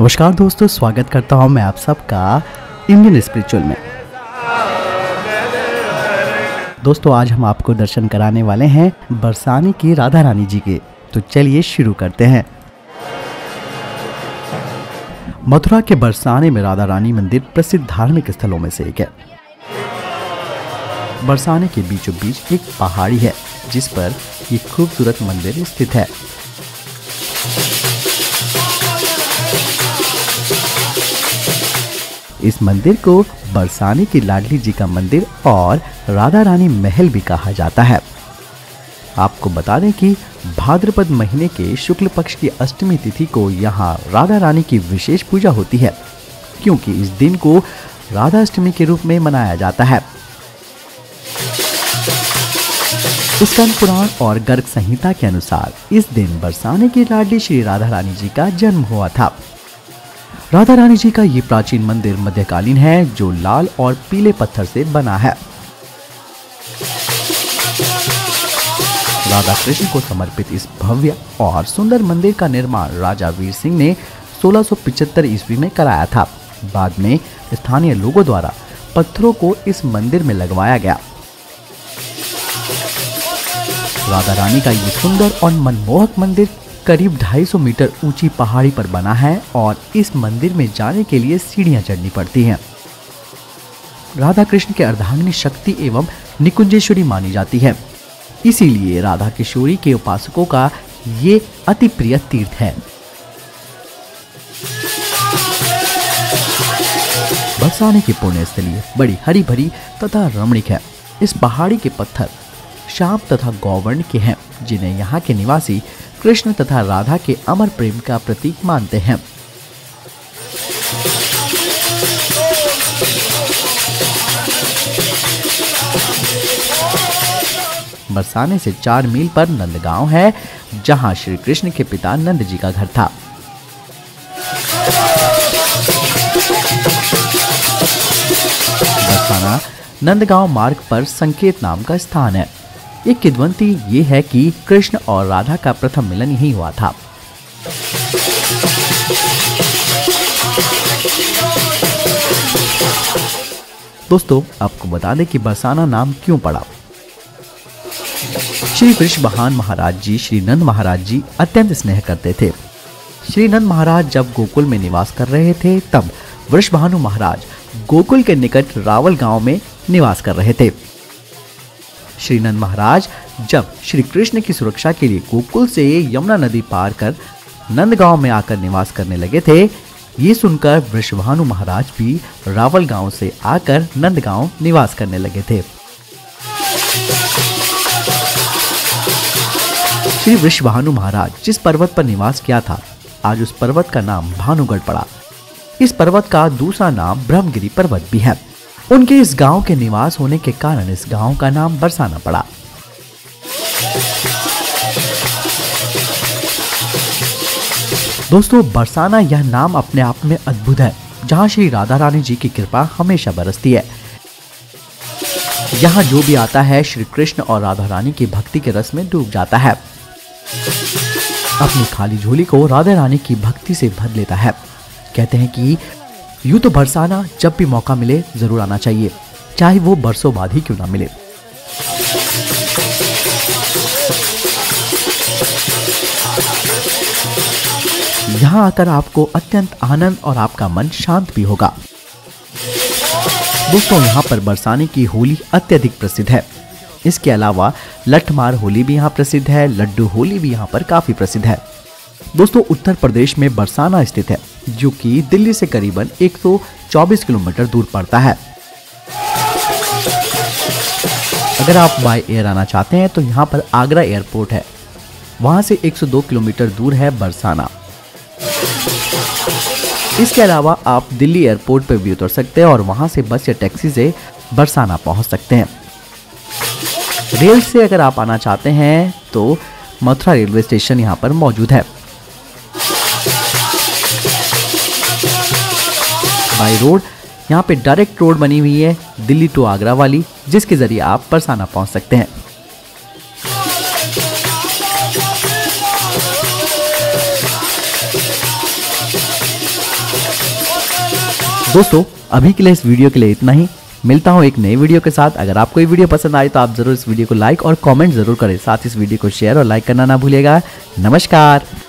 नमस्कार दोस्तों, स्वागत करता हूं मैं आप सबका इंडियन स्पिरिचुअल में। दोस्तों आज हम आपको दर्शन कराने वाले हैं बरसाने की राधा रानी जी के, तो चलिए शुरू करते हैं। मथुरा के बरसाने में राधा रानी मंदिर प्रसिद्ध धार्मिक स्थलों में से एक है। बरसाने के बीचों बीच एक पहाड़ी है जिस पर ये खूबसूरत मंदिर स्थित है। इस मंदिर को बरसाने की लाडली जी का मंदिर और राधा रानी महल भी कहा जाता है। आपको बता दें कि भाद्रपद महीने के शुक्ल पक्ष की अष्टमी तिथि को यहाँ राधा रानी की विशेष पूजा होती है, क्योंकि इस दिन को राधा अष्टमी के रूप में मनाया जाता है। स्कंद पुराण और गर्ग संहिता के अनुसार इस दिन बरसाने की लाडली श्री राधा रानी जी का जन्म हुआ था। राधा रानी जी का ये प्राचीन मंदिर मध्यकालीन है जो लाल और पीले पत्थर से बना है। राधा कृष्ण को समर्पित इस भव्य और सुंदर मंदिर का निर्माण राजा वीर सिंह ने 1675 ईस्वी में कराया था। बाद में स्थानीय लोगों द्वारा पत्थरों को इस मंदिर में लगवाया गया। राधा रानी का ये सुंदर और मनमोहक मंदिर करीब 250 मीटर ऊंची पहाड़ी पर बना है और इस मंदिर में जाने के लिए सीढ़ियां चढ़नी पड़ती हैं। राधा कृष्ण के अर्धांगिनी शक्ति एवं निकुंजेश्वरी मानी जाती है, इसीलिए राधा किशोरी के उपासकों का ये अति प्रिय तीर्थ है। बरसाने की पुण्यस्थली बड़ी हरी भरी तथा रमणीक है। इस पहाड़ी के पत्थर शाम तथा गौवर्ण के हैं, जिन्हें यहाँ के निवासी कृष्ण तथा राधा के अमर प्रेम का प्रतीक मानते हैं। बरसाने से 4 मील पर नंदगांव है, जहां श्री कृष्ण के पिता नंद जी का घर था। बरसाना नंदगांव मार्ग पर संकेत नाम का स्थान है। एक किंवदंती ये है कि कृष्ण और राधा का प्रथम मिलन यहीं हुआ था। दोस्तों आपको बता दें कि बरसाना नाम क्यों पड़ा। श्री वृषभान महाराज जी श्री नंद महाराज जी अत्यंत स्नेह करते थे। श्री नंद महाराज जब गोकुल में निवास कर रहे थे तब वृषभानु महाराज गोकुल के निकट रावल गांव में निवास कर रहे थे। श्री नंद महाराज जब श्री कृष्ण की सुरक्षा के लिए गोकुल से यमुना नदी पार कर नंदगांव में आकर निवास करने लगे थे। ये सुनकर वृषभानु महाराज भी रावल गांव से आकर नंदगांव निवास करने लगे थे। श्री वृषभानु महाराज जिस पर्वत पर निवास किया था, आज उस पर्वत का नाम भानुगढ़ पड़ा। इस पर्वत का दूसरा नाम ब्रह्मगिरी पर्वत भी है। उनके इस गांव के निवास होने के कारण इस गांव का नाम बरसाना पड़ा। दोस्तों बरसाना यह नाम अपने आप में अद्भुत है, जहां श्री राधा रानी जी की कृपा हमेशा बरसती है। यहां जो भी आता है श्री कृष्ण और राधा रानी की भक्ति के रस में डूब जाता है, अपनी खाली झोली को राधा रानी की भक्ति से भर लेता है। कहते हैं कि यूं तो बरसाना जब भी मौका मिले जरूर आना चाहिए, चाहे वो बरसों बाद ही क्यों ना मिले। यहां आकर आपको अत्यंत आनंद और आपका मन शांत भी होगा। दोस्तों यहां पर बरसाने की होली अत्यधिक प्रसिद्ध है। इसके अलावा लठमार होली भी यहां प्रसिद्ध है। लड्डू होली भी यहां पर काफी प्रसिद्ध है। दोस्तों उत्तर प्रदेश में बरसाना स्थित है, जो कि दिल्ली से करीबन 124 किलोमीटर दूर पड़ता है। अगर आप बाय एयर आना चाहते हैं तो यहाँ पर आगरा एयरपोर्ट है, वहां से 102 किलोमीटर दूर है बरसाना। इसके अलावा आप दिल्ली एयरपोर्ट पर भी उतर सकते हैं और वहां से बस या टैक्सी से बरसाना पहुंच सकते हैं। रेल से अगर आप आना चाहते हैं तो मथुरा रेलवे स्टेशन यहाँ पर मौजूद है। बाई रोड यहाँ पे डायरेक्ट रोड बनी हुई है दिल्ली टू आगरा वाली, जिसके जरिए आप बरसाना पहुंच सकते हैं। दोस्तों अभी के लिए इस वीडियो के लिए इतना ही, मिलता हूँ एक नई वीडियो के साथ। अगर आपको ये वीडियो पसंद आए तो आप जरूर इस वीडियो को लाइक और कमेंट जरूर करें, साथ इस वीडियो को शेयर और लाइक करना ना भूलिएगा। नमस्कार।